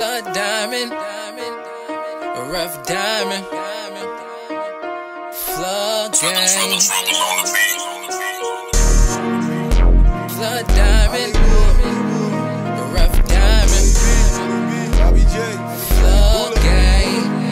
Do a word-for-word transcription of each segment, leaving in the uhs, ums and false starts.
a diamond, a rough diamond, flood gang, flood diamond, a rough diamond, flood gang.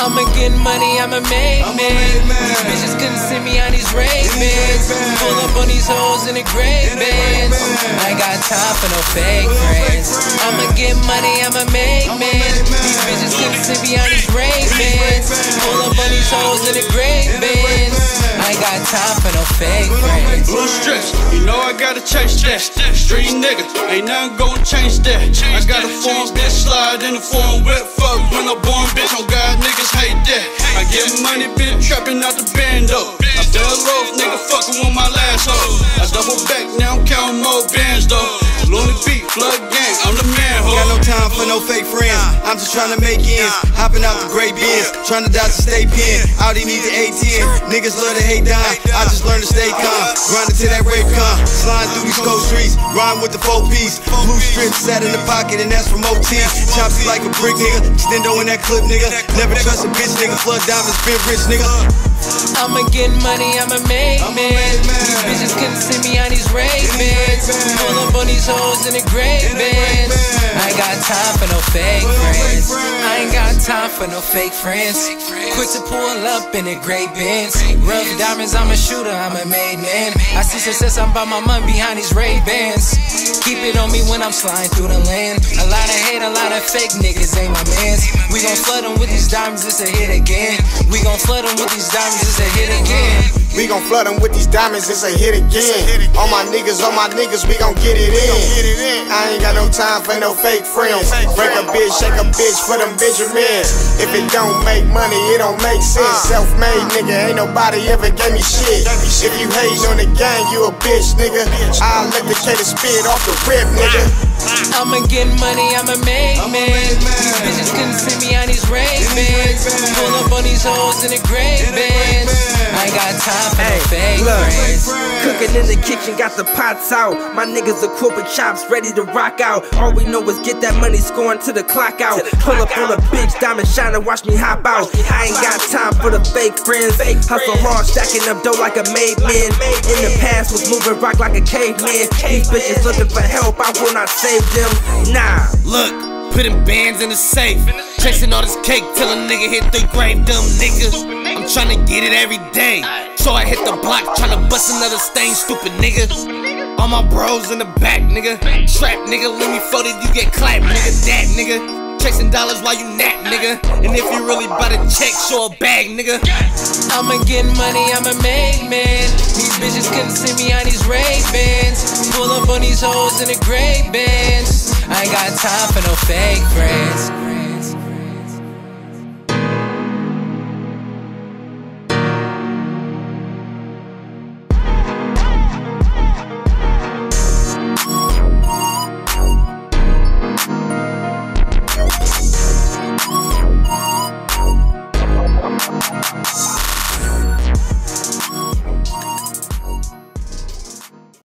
I'ma get money, I'ma make man. These bitches couldn't see me on these rain bands. Pull up on these hoes in the grave bands. I got time for no fake friends. I'ma get money, I'ma make man. These bitches couldn't see me on these rain bands. Pull up on these hoes in the grave bands. I got time for no fake friends. Blue strips, you know I gotta chase that. Street nigga, ain't nothing gonna change that. I got a form bitch slide in the form with fuck when I born bitch. On God niggas hate that. I get money bitch trapping out the bando. I fell off, nigga, fucking with my last hoe. I double back, now I'm counting more bands though. Lonely beat, flood gang, I'm the man ho. Got no time for no fake friends. I'm just trying to make ends. Hopping out the great bins, trying to dodge the stay pin. Audi need the A ten. Niggas love to hate dime. I just learned to stay calm. Grinding till that rape come. Sliding through these cold streets, rhyme with the four piece. Blue strips sat in the pocket, and that's from O T. Chops like a brick, nigga. Stendo in that clip, nigga. Never trust a bitch, nigga. Flood diamonds, been rich, nigga. I'ma get money, I'ma make man. These bitches couldn't see me on these raid bands. Pull up on these hoes in the grave bands. I ain't got time for no fake friends. I ain't got time for no fake friends. Quick to pull up in the great bins. Rough diamonds, I'm a shooter, I'm a made man. I see success, I'm by my money behind these raid bands. Keep it on me when I'm sliding through the land. A lot of hate, a lot of fake niggas ain't my mans. We gon' flood them with these diamonds, it's a hit again. We gon' flood them with these diamonds, it's a hit again. We gon' flood them with these diamonds, it's a hit again. All my niggas, all my niggas, we gon' get it in. I ain't got no time for no fake friends. Break a bitch, shake a bitch for them Benjamins. If it don't make money, it don't make sense. Self-made nigga, ain't nobody ever gave me shit. If you hate on the gang, you a bitch, nigga. I'll let the cater spit off the rip, nigga. I'ma get money, I'ma make man. These bitches couldn't see me on these raid bands. Pull up on these hoes in the grave bands. I ain't got time for no fake friends. Cooking in the kitchen, got the pots out. My niggas are corporate chops, ready to rock out. All we know is get that money, scoring to the clock out. Pull up on a bitch, diamond shining, watch me hop out. I ain't got time for the fake friends. Hustle hard, stacking up dough like a made man. In the past was moving rock like a caveman. These bitches looking for help, I will not say them. Nah, look, putting bands in the safe, chasing all this cake till a nigga hit the grave. Dumb niggas, I'm tryna get it every day, so I hit the block tryna bust another stain. Stupid niggas, all my bros in the back, nigga. Trap nigga, let me fold it, you get clapped, nigga. That nigga, chasing dollars while you nap, nigga. And if you really bout to check, show a bag, nigga. I'ma get money, I'ma make man. These bitches couldn't see me on these raid bands. Pull up on these hoes in the grave bands. I ain't got time for no fake friends.